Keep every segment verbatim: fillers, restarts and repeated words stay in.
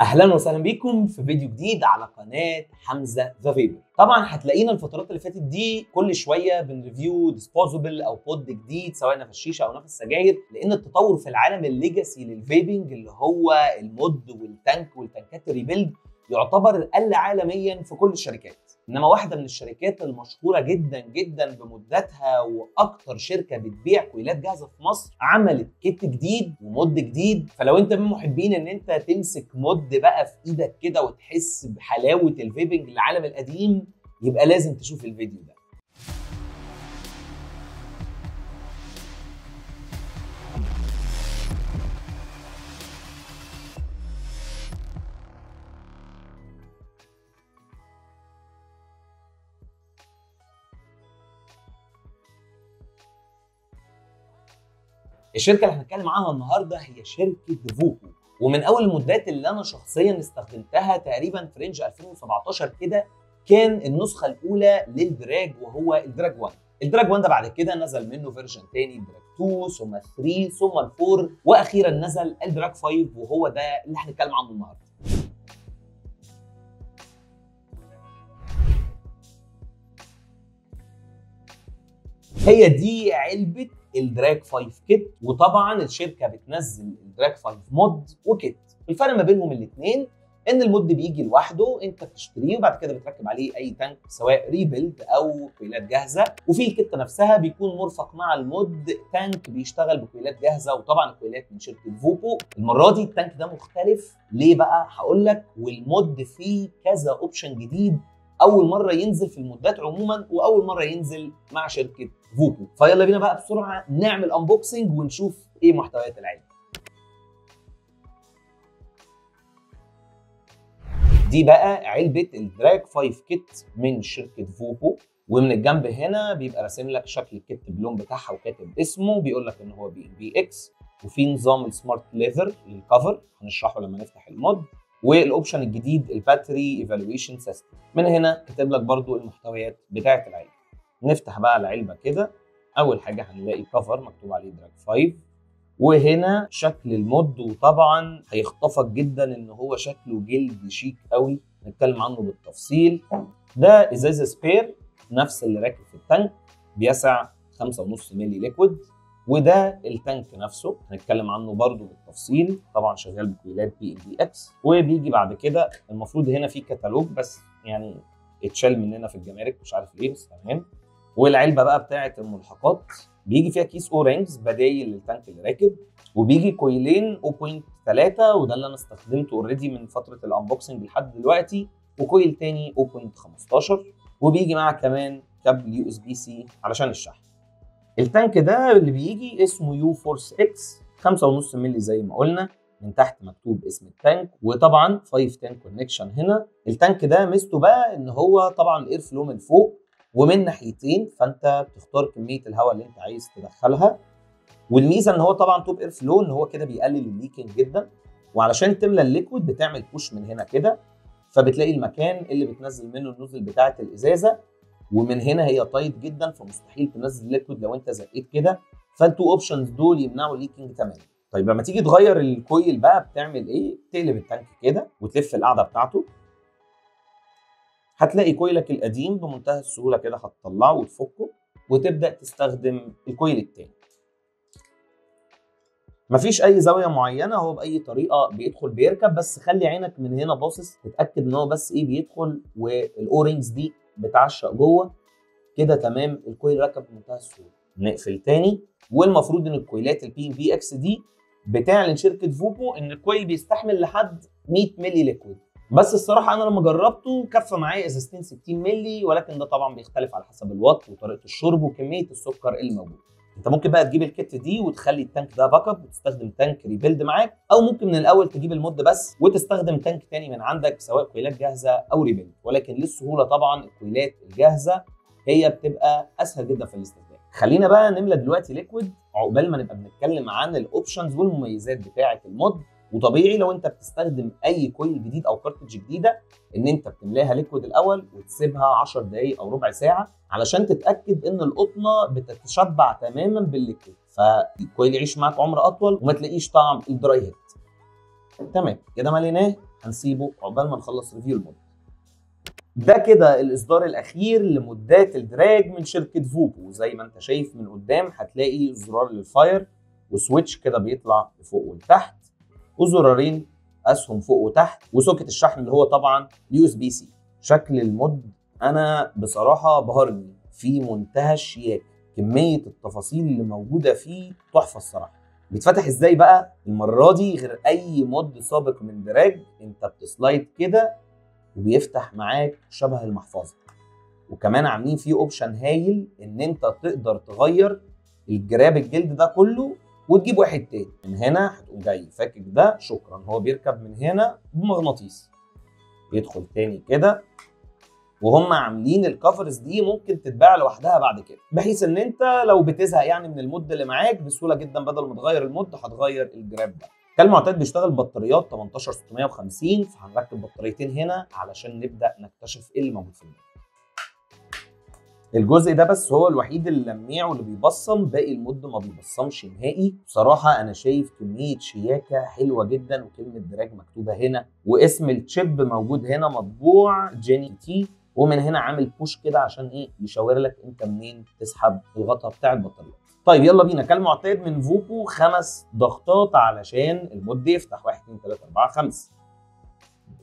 اهلا وسهلا بيكم في فيديو جديد على قناه حمزه ذا فيبر. طبعا هتلاقينا الفترات اللي فاتت دي كل شويه بنريفيو ديسبوزبل او بود جديد سواء نفس الشيشه او نفس السجاير، لان التطور في العالم الليجاسي للفيبنج اللي هو المود والتانك والتانكات الريبيلد يعتبر الاقل عالميا في كل الشركات، انما واحده من الشركات المشهوره جدا جدا بمدتها واكتر شركه بتبيع كويلات جاهزه في مصر عملت كيت جديد ومود جديد. فلو انت من محبين ان انت تمسك مود بقى في ايدك كده وتحس بحلاوه الفيبنج للعالم القديم يبقى لازم تشوف الفيديو ده. الشركة اللي هنتكلم عنها النهارده هي شركة فوبو، ومن أول المودات اللي أنا شخصياً استخدمتها تقريباً في رينج ألفين وسبعتاشر كده كان النسخة الأولى للدراج وهو الدراج واحد. الدراج واحد ده بعد كده نزل منه فيرجن تاني الدراج اتنين ثم تلاتة ثم أربعة وأخيراً نزل الدراج خمسة وهو ده اللي هنتكلم عنه النهارده. هي دي علبة الدراج خمسة كيت، وطبعا الشركه بتنزل الدراج خمسة مود وكيت. الفرق ما بينهم الاثنين ان المود بيجي لوحده انت بتشتريه وبعد كده بتركب عليه اي تانك سواء ريبيلد او كويلات جاهزه، وفي الكيت نفسها بيكون مرفق مع المود تانك بيشتغل بكويلات جاهزه، وطبعا الكويلات من شركه فوبو. المره دي التانك ده مختلف ليه بقى؟ هقول لك. والمود فيه كذا اوبشن جديد اول مره ينزل في المودات عموما واول مره ينزل مع شركه فوبو. فيلا بينا بقى بسرعه نعمل انبوكسنج ونشوف ايه محتويات العلبه دي. بقى علبه الدراج خمسة كيت من شركه فوبو، ومن الجنب هنا بيبقى راسم لك شكل الكيت باللون بتاعها وكاتب اسمه، بيقول لك ان هو بي إن في إكس، وفي نظام السمارت ليذر للكفر هنشرحه لما نفتح المود، والاوبشن الجديد الباتري ايفالويشن سيستم. من هنا كاتب لك برضو المحتويات بتاعه العلبه. نفتح بقى العلبه كده، اول حاجه هنلاقي كفر مكتوب عليه دراج خمسة، وهنا شكل المود، وطبعا هيخطفك جدا ان هو شكله جلد شيك قوي هنتكلم عنه بالتفصيل. ده ازاز سبير نفس اللي راكب في التانك بيسع خمسة ونص مللي ليكويد، وده التانك نفسه هنتكلم عنه برضو بالتفصيل، طبعا شغال بكويلات بي إن في إكس. وبيجي بعد كده المفروض هنا في كتالوج بس يعني اتشال مننا في الجمارك مش عارف ليه بس تمام. والعلبه بقى بتاعه الملحقات بيجي فيها كيس اورنجز بدايل للتانك اللي راكب، وبيجي كويلين صفر فاصلة تلاتة وده اللي انا استخدمته اوريدي من فتره الانبوكسنج لحد دلوقتي، وكويل تاني صفر فاصلة خمستاشر، وبيجي معاه كمان كابل يو اس بي سي علشان الشحن. التانك ده اللي بيجي اسمه يو فورس اكس خمسة ونص مللي زي ما قلنا، من تحت مكتوب اسم التانك، وطبعا خمسة عشرة كونكشن هنا. التانك ده ميزته بقى ان هو طبعا الاير فلو من فوق ومن ناحيتين، فانت بتختار كميه الهواء اللي انت عايز تدخلها، والميزه ان هو طبعا توب اير فلو ان هو كده بيقلل الليكنج جدا، وعلشان تملى الليكويد بتعمل بوش من هنا كده، فبتلاقي المكان اللي بتنزل منه النزل بتاعه الازازه، ومن هنا هي تايت جدا فمستحيل تنزل ليكويد لو انت زقيت كده، فالتو اوبشنز دول يمنعوا الليكنج تماما. طيب لما تيجي تغير الكويل بقى بتعمل ايه؟ تقلب التانك كده وتلف القاعده بتاعته، هتلاقي كويلك القديم بمنتهى السهوله كده هتطلعه وتفكه وتبدا تستخدم الكويل التاني. مفيش اي زاويه معينه، هو باي طريقه بيدخل بيركب، بس خلي عينك من هنا باصص تتاكد ان هو بس ايه بيدخل والاورنجز دي بتعشق جوه كده. تمام، الكويل ركب بمنتهى السهوله. نقفل تاني. والمفروض ان الكويلات البي ان بي اكس دي بتعلن شركه فوبو ان الكويل بيستحمل لحد مية مللي ليكويد، بس الصراحه انا لما جربته كفى معايا ازازتين ستين مللي، ولكن ده طبعا بيختلف على حسب الوات وطريقه الشرب وكميه السكر اللي موجود. انت ممكن بقى تجيب الكت دي وتخلي التانك ده باك اب وتستخدم تانك ريبيلد معاك، او ممكن من الاول تجيب المود بس وتستخدم تانك تاني من عندك سواء كويلات جاهزه او ريبيلد، ولكن للسهوله طبعا الكويلات الجاهزه هي بتبقى اسهل جدا في الاستخدام. خلينا بقى نملى دلوقتي ليكويد عقبال ما نبقى بنتكلم عن الاوبشنز والمميزات بتاعه المود. وطبيعي لو انت بتستخدم اي كويل جديد او كارتج جديده ان انت بتملاها ليكويد الاول وتسيبها عشر دقائق او ربع ساعه علشان تتاكد ان القطنه بتتشبع تماما بالليكويد، فالكويل يعيش معاك عمر اطول وما تلاقيش طعم الدراي هيت. تمام كده مليناه هنسيبه عقبال ما نخلص ريفيو المود. ده كده الاصدار الاخير لمودات الدراج من شركه فوبو. زي ما انت شايف من قدام هتلاقي زرار للفاير وسويتش كده بيطلع لفوق ولتحت وزرارين اسهم فوق وتحت وسوكت الشحن اللي هو طبعا يو اس بي سي. شكل المود انا بصراحه بهرني في منتهى الشياكه، كميه التفاصيل اللي موجوده فيه تحفه الصراحه. بيتفتح ازاي بقى المره دي غير اي مود سابق من دراج؟ انت بتسلايد كده وبيفتح معاك شبه المحفظه، وكمان عاملين فيه اوبشن هايل ان انت تقدر تغير الجراب الجلد ده كله وتجيب واحد تاني. من هنا هتقوم جاي فاكك ده، شكرا، هو بيركب من هنا بمغناطيس يدخل تاني كده. وهم عاملين الكفرز دي ممكن تتباع لوحدها بعد كده، بحيث ان انت لو بتزهق يعني من المود اللي معاك بسهوله جدا بدل ما تغير المود هتغير الجراب ده. كالمعتاد بيشتغل بطاريات تمنتاشر ستمية وخمسين، فهنركب بطاريتين هنا علشان نبدا نكتشف ايه اللي موجود في المود. الجزء ده بس هو الوحيد اللي لميع واللي بيبصم، باقي المود ما بيبصمش نهائي. بصراحه انا شايف كميه شياكه حلوه جدا، وكلمه دراج مكتوبه هنا واسم الشيب موجود هنا مطبوع جيني تي، ومن هنا عامل بوش كده عشان ايه؟ يشاور لك انت منين تسحب الغطاء بتاع البطاريه. طيب يلا بينا. كالمعتاد من فوبو خمس ضغطات علشان المود يفتح، واحد اتنين تلاته اربعه خمسه.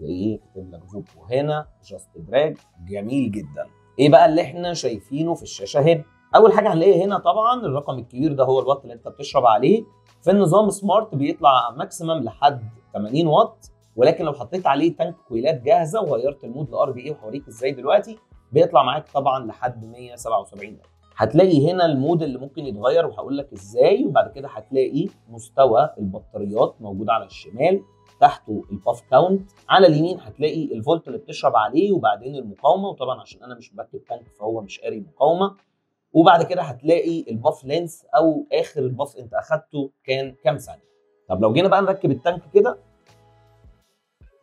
ايه كاتب لك فوبو هنا؟ جاست دراج. جميل جدا. ايه بقى اللي احنا شايفينه في الشاشه هنا؟ اول حاجه هنلاقي هنا طبعا الرقم الكبير ده هو الوات اللي انت بتشرب عليه. في النظام سمارت بيطلع ماكسيمم لحد تمانين واط، ولكن لو حطيت عليه تانك كويلات جاهزه وغيرت المود لار بي اي وهوريك ازاي دلوقتي، بيطلع معاك طبعا لحد مية سبعة وسبعين واط. هتلاقي هنا المود اللي ممكن يتغير وهقول لك ازاي، وبعد كده هتلاقي مستوى البطاريات موجود على الشمال، تحته الباف كاونت، على اليمين هتلاقي الفولت اللي بتشرب عليه، وبعدين المقاومه، وطبعا عشان انا مش مركب تانك فهو مش قاري مقاومه. وبعد كده هتلاقي الباف لينث او اخر الباف انت اخدته كان كام ثانيه. طب لو جينا بقى نركب التانك كده،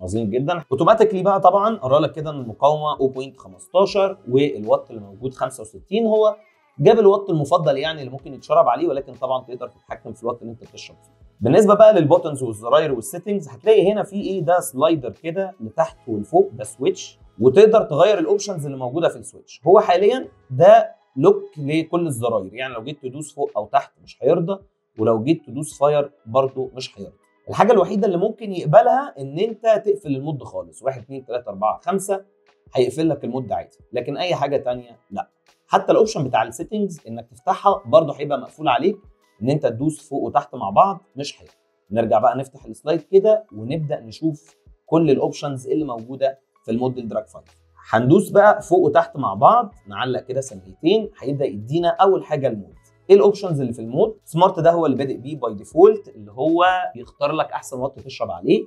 عظيم جدا. اوتوماتيكلي بقى طبعا قرا لك كده ان المقاومه صفر فاصلة خمستاشر والوات اللي موجود خمسة وستين، هو جاب الوات المفضل يعني اللي ممكن يتشرب عليه، ولكن طبعا تقدر تتحكم في الوات اللي انت بتشرب فيه. بالنسبه بقى للبوتنز والزراير والسيتنجز، هتلاقي هنا في ايه؟ ده سلايدر كده لتحت ولفوق، ده سويتش، وتقدر تغير الاوبشنز اللي موجوده في السويتش. هو حاليا ده لوك لكل الزراير، يعني لو جيت تدوس فوق او تحت مش هيرضى، ولو جيت تدوس فاير برضه مش هيرضى. الحاجه الوحيده اللي ممكن يقبلها ان انت تقفل المود خالص، واحد اتنين تلاته اربعه خمسه هيقفل لك المود عادي، لكن اي حاجه ثانيه لا. حتى الاوبشن بتاع السيتنجز انك تفتحها برضه هيبقى مقفول عليك، ان انت تدوس فوق وتحت مع بعض مش حلو. نرجع بقى نفتح السلايد كده ونبدا نشوف كل الاوبشنز اللي موجوده في المود دراج خمسة. هندوس بقى فوق وتحت مع بعض، نعلق كده سنتين، هيبدا يدينا اول حاجه المود. ايه الاوبشنز اللي في المود؟ سمارت ده هو اللي بادئ بيه باي ديفولت، اللي هو بيختار لك احسن وات تشرب عليه.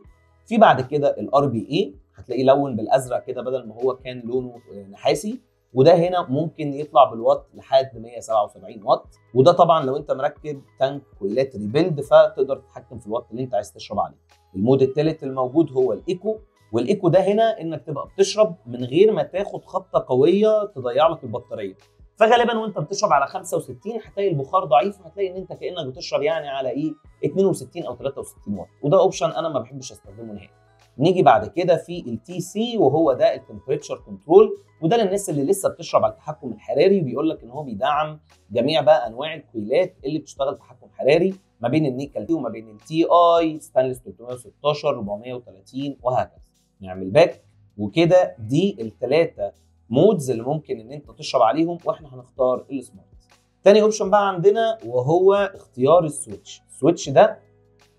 في بعد كده الار بي اي هتلاقيه لون بالازرق كده بدل ما هو كان لونه نحاسي، وده هنا ممكن يطلع بالوات لحد مية سبعة وسبعين واط، وده طبعا لو انت مركب تانك كويلات ريبيلد فتقدر تتحكم في الوات اللي انت عايز تشرب عليه. المود الثالث الموجود هو الايكو، والايكو ده هنا انك تبقى بتشرب من غير ما تاخد خبطه قويه تضيع لك البطاريه. فغالبا وانت بتشرب على خمسة وستين هتلاقي البخار ضعيف، وهتلاقي ان انت كانك بتشرب يعني على ايه اتنين وستين او تلاته وستين واط، وده اوبشن انا ما بحبش استخدمه نهائي. نيجي بعد كده في التي سي، وهو ده التمبريتشر كنترول، وده للناس اللي لسه بتشرب على التحكم الحراري، وبيقول لك ان هو بيدعم جميع بقى انواع الكويلات اللي بتشتغل تحكم حراري ما بين النيكل وما بين التي اي، ستانلس تلتمية وستاشر اربعمية وتلاتين وهكذا. نعمل باك وكده. دي الثلاثه مودز اللي ممكن ان انت تشرب عليهم، واحنا هنختار السمارت. تاني اوبشن بقى عندنا وهو اختيار السويتش. السويتش ده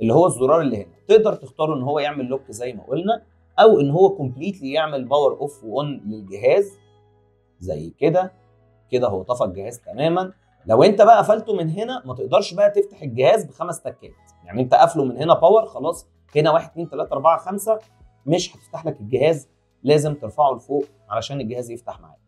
اللي هو الزرار اللي هنا تقدر تختاره ان هو يعمل لوك زي ما قلنا، او ان هو كومبليتلي يعمل باور اوف وان للجهاز زي كده كده. هو طفى الجهاز تماما. لو انت بقى قفلته من هنا ما تقدرش بقى تفتح الجهاز بخمس تكات، يعني انت قافله من هنا باور خلاص، هنا واحد اتنين تلاته اربعه خمسه مش هتفتح لك الجهاز، لازم ترفعه لفوق علشان الجهاز يفتح معاك.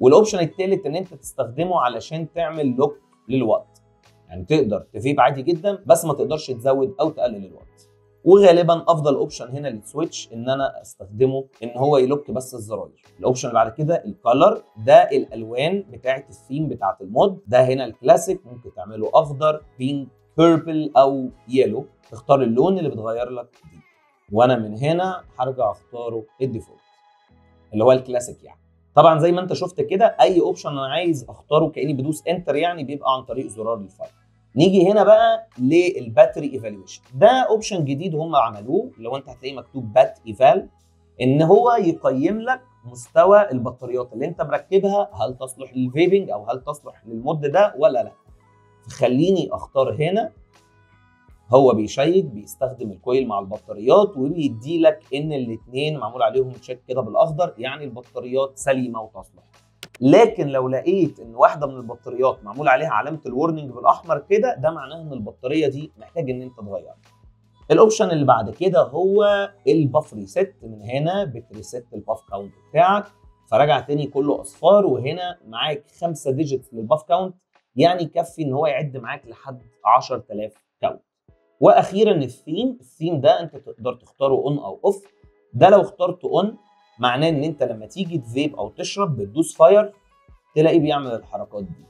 والاوبشن الثالث ان انت تستخدمه علشان تعمل لوك للوقت، يعني تقدر تفيب عادي جدا بس ما تقدرش تزود او تقلل الوقت. وغالبا افضل اوبشن هنا للسويتش ان انا استخدمه ان هو يلوك بس الزراير. الاوبشن اللي بعد كده الكالر، ده الالوان بتاعه الثيم بتاعه المود. ده هنا الكلاسيك ممكن تعمله اخضر، بينك، بيربل او يلو، تختار اللون اللي بتغير لك دي. وانا من هنا هرجع اختاره الديفولت اللي هو الكلاسيك يعني. طبعا زي ما انت شفت كده اي اوبشن انا عايز اختاره كاني بدوس انتر يعني بيبقى عن طريق زرار الفايل. نيجي هنا بقى للباتري ايفالويشن، ده اوبشن جديد هم عملوه لو انت هتلاقيه مكتوب بات ايفال، ان هو يقيم لك مستوى البطاريات اللي انت مركبها، هل تصلح للفيبنج او هل تصلح للمود ده ولا لا. خليني اختار هنا، هو بيشيك بيستخدم الكويل مع البطاريات وبيدي لك ان الاثنين معمول عليهم تشيك كده بالاخضر، يعني البطاريات سليمه وتصلح. لكن لو لقيت ان واحده من البطاريات معمول عليها علامه الورنينج بالاحمر كده، ده معناه ان البطاريه دي محتاج ان انت تغيرها. الاوبشن اللي بعد كده هو الباف ريست، من هنا بتريست الباف كاونت بتاعك، فراجع تاني كله اصفار، وهنا معاك خمسة ديجيت للباف كاونت، يعني يكفي ان هو يعد معاك لحد عشرة آلاف كاونت. واخيرا الثيم، الثيم ده انت تقدر تختاره اون او اوف. ده لو اخترته اون معناه ان انت لما تيجي تفيب او تشرب بتدوس فاير تلاقيه بيعمل الحركات دي،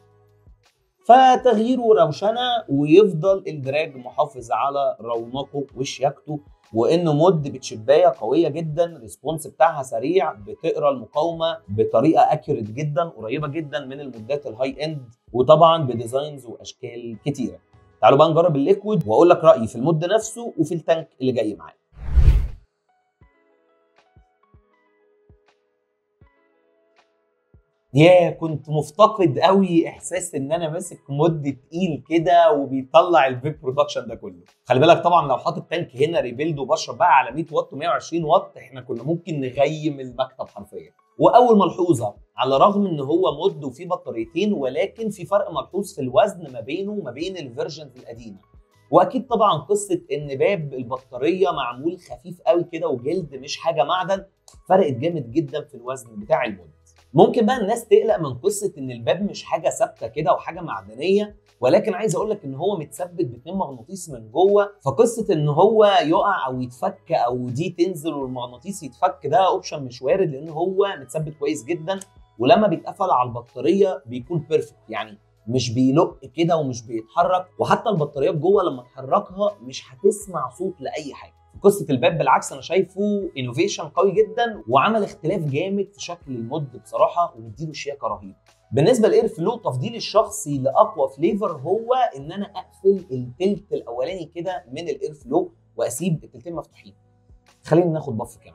فتغييره روشنه، ويفضل الدراج محافظ على رونقه وشياكته، وانه مود بتشبايه قويه جدا، الريسبونس بتاعها سريع، بتقرا المقاومه بطريقه اكيوريت جدا، قريبه جدا من المودات الهاي اند، وطبعا بديزاينز واشكال كتيره. تعالوا بقى نجرب الليكويد واقول لك رايي في المود نفسه وفي التانك اللي جاي معاه. ياه كنت مفتقد قوي احساس ان انا ماسك مود تقيل كده وبيطلع الفيب برودكشن ده كله. خلي بالك طبعا لو حاطط تانك هنا ريبيلد وبشرب بقى على مية واط ومية وعشرين واط احنا كنا ممكن نغيم المكتب حرفيا. واول ملحوظه، على الرغم ان هو مود وفيه بطاريتين، ولكن في فرق ملحوظ في الوزن ما بينه وما بين الفيرجنز القديمه. واكيد طبعا قصه ان باب البطاريه معمول خفيف قوي كده وجلد مش حاجه معدن، فرقت جامد جدا في الوزن بتاع المود. ممكن بقى الناس تقلق من قصه ان الباب مش حاجه ثابته كده وحاجه معدنيه، ولكن عايز اقول لك ان هو متثبت باتنين مغناطيس من جوه، فقصه ان هو يقع او يتفك او دي تنزل والمغناطيس يتفك ده اوبشن مش وارد، لان هو متثبت كويس جدا، ولما بيتقفل على البطاريه بيكون بيرفكت، يعني مش بيلق كده ومش بيتحرك، وحتى البطاريات جوه لما تحركها مش هتسمع صوت لاي حاجه. قصه الباب بالعكس انا شايفه انوفيشن قوي جدا، وعمل اختلاف جامد في شكل المود بصراحه، ومديله شياكه رهيبه. بالنسبه لاير فلو، تفضيلي الشخصي لاقوى فليفر هو ان انا اقفل التلت الاولاني كده من الاير فلو واسيب التلتين مفتوحين. خلينا ناخد بف كمان.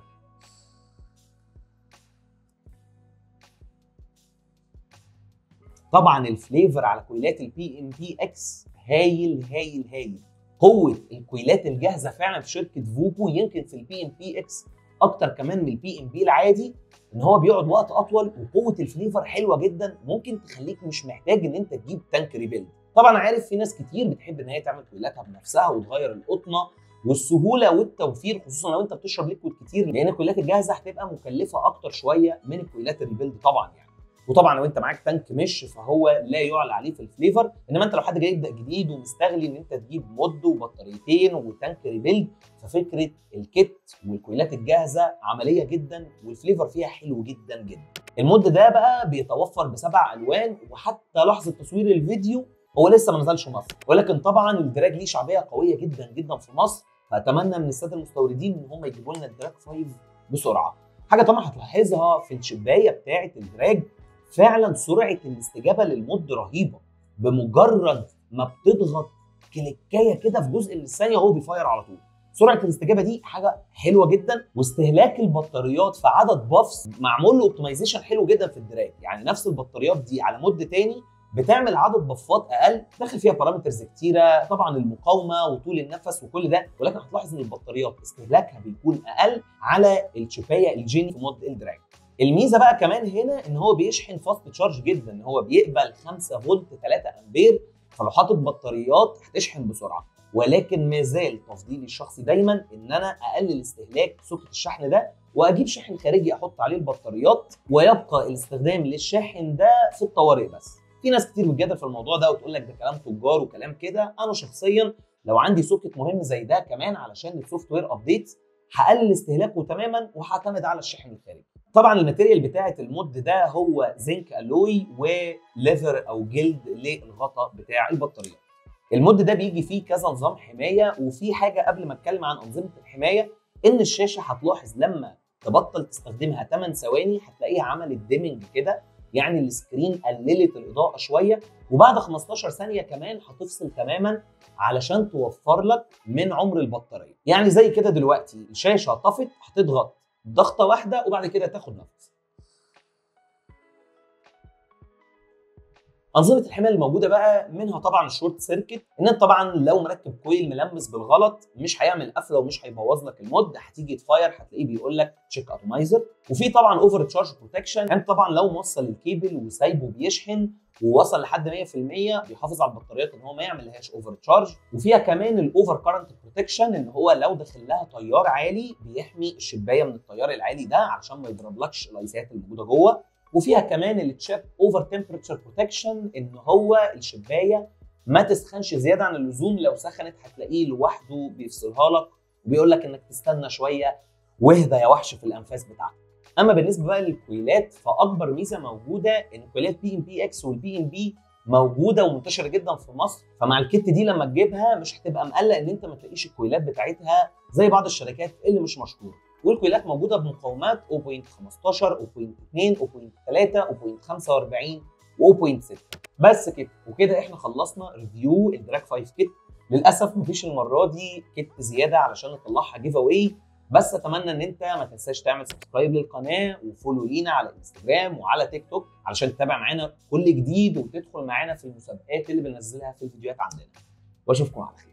طبعا الفليفر على كويلات البي ام بي اكس هايل هايل هايل. قوة الكويلات الجاهزة فعلا في شركة فوبو يمكن في البي ام بي اكس أكتر كمان من البي ام بي العادي، إن هو بيقعد وقت أطول، وقوة الفليفر حلوة جدا، ممكن تخليك مش محتاج إن أنت تجيب تانك ريبيلد. طبعا عارف في ناس كتير بتحب إن هي تعمل كويلاتها بنفسها وتغير القطنة، والسهولة والتوفير خصوصا لو أنت بتشرب ليكويد كتير، لأن الكويلات الجاهزة هتبقى مكلفة أكتر شوية من الكويلات الريبيلد طبعا يعني. وطبعا لو انت معاك تانك مش فهو لا يعلى عليه في الفليفر، انما انت لو حد جاي يبدا جديد ومستغل ان انت تجيب مود وبطاريتين وتانك ريبيلد، ففكره الكت والكويلات الجاهزه عمليه جدا والفليفر فيها حلو جدا جدا. المود ده بقى بيتوفر بسبع الوان، وحتى لحظه تصوير الفيديو هو لسه ما نزلش مصر، ولكن طبعا الدراج ليه شعبيه قويه جدا جدا في مصر، فاتمنى من الساده المستوردين ان هم يجيبوا لنا الدراج خمسة بسرعه. حاجه طبعا هتلاحظها في الشبايه بتاعه الدراج، فعلا سرعه الاستجابه للمود رهيبه، بمجرد ما بتضغط كليكايه كده في جزء من الثانيه هو بيفاير على طول. سرعه الاستجابه دي حاجه حلوه جدا، واستهلاك البطاريات في عدد بافس معمول له اوبتمايزيشن حلو جدا في الدراج، يعني نفس البطاريات دي على مود تاني بتعمل عدد بفات اقل، داخل فيها بارامترز كتيره طبعا المقاومه وطول النفس وكل ده، ولكن هتلاحظ ان البطاريات استهلاكها بيكون اقل على الشبايه الجيني في مود الدراج. الميزه بقى كمان هنا ان هو بيشحن فاست تشارج جدا، ان هو بيقبل خمسة فولت تلاتة امبير، فلو حاطط بطاريات هتشحن بسرعه، ولكن ما زال تفضيلي الشخصي دايما ان انا اقلل استهلاك سوكت الشحن ده واجيب شاحن خارجي احط عليه البطاريات، ويبقى الاستخدام للشاحن ده في الطوارئ بس. في ناس كتير بتجادل في الموضوع ده وتقول لك ده كلام تجار وكلام كده، انا شخصيا لو عندي سوكت مهم زي ده كمان علشان السوفت وير ابديتس هقلل استهلاكه تماما وهعتمد على الشحن الخارجي. طبعا الماتيريال بتاعه المود ده هو زنك الوي وليفر او جلد للغطاء بتاع البطاريه. المود ده بيجي فيه كذا نظام حمايه، وفي حاجه قبل ما اتكلم عن انظمه الحمايه ان الشاشه هتلاحظ لما تبطل تستخدمها تمن ثواني هتلاقيها عملت ديمنج كده، يعني السكرين قللت الاضاءه شويه، وبعد خمستاشر ثانيه كمان هتفصل تماما علشان توفر لك من عمر البطاريه. يعني زي كده دلوقتي الشاشه طفت، هتضغط ضغطه واحده وبعد كده تاخد نفس. انظمه الحمايه الموجوده بقى منها طبعا الشورت سيركت، ان انت طبعا لو مركب كويل ملمس بالغلط مش هيعمل قفله ومش هيبوظ لك المود، هتيجي تفاير هتلاقيه بيقول لك تشيك اتومايزر. وفي طبعا اوفر تشارج بروتكشن، انت طبعا لو موصل الكيبل وسايبه بيشحن ووصل لحد مية في المية بيحافظ على البطاريات ان هو ما يعملهاش اوفر تشارج. وفيها كمان الاوفر كارنت بروتكشن، ان هو لو دخل لها تيار عالي بيحمي الشبايه من التيار العالي ده علشان ما يضربلكش الايسات الموجوده جوه. وفيها كمان التشيب اوفر تمبرتشر بروتكشن، ان هو الشبايه ما تسخنش زياده عن اللزوم، لو سخنت هتلاقيه لوحده بيفصلها لك وبيقول لك انك تستنى شويه واهدى يا وحش في الانفاس بتاعتك. اما بالنسبه بقى للكويلات فاكبر ميزه موجوده ان كويلات بي ام بي اكس والبي ام بي موجوده ومنتشره جدا في مصر، فمع الكت دي لما تجيبها مش هتبقى مقلق ان انت ما تلاقيش الكويلات بتاعتها زي بعض الشركات اللي مش مشهوره. والكويلات موجوده بمقاومات صفر فاصلة خمستاشر صفر فاصلة اتنين صفر فاصلة تلاتة صفر فاصلة خمسة واربعين و صفر فاصلة ستة. بس كده، وكده احنا خلصنا ريفيو الدراج خمسة كيت. للاسف مفيش المره دي كيت زياده علشان نطلعها جيف اواي، بس اتمنى ان انت ما تنساش تعمل سبسكرايب للقناه وفولو لينا على انستجرام وعلى تيك توك علشان تتابع معانا كل جديد وتدخل معانا في المسابقات اللي بننزلها في الفيديوهات عندنا. واشوفكم على خير.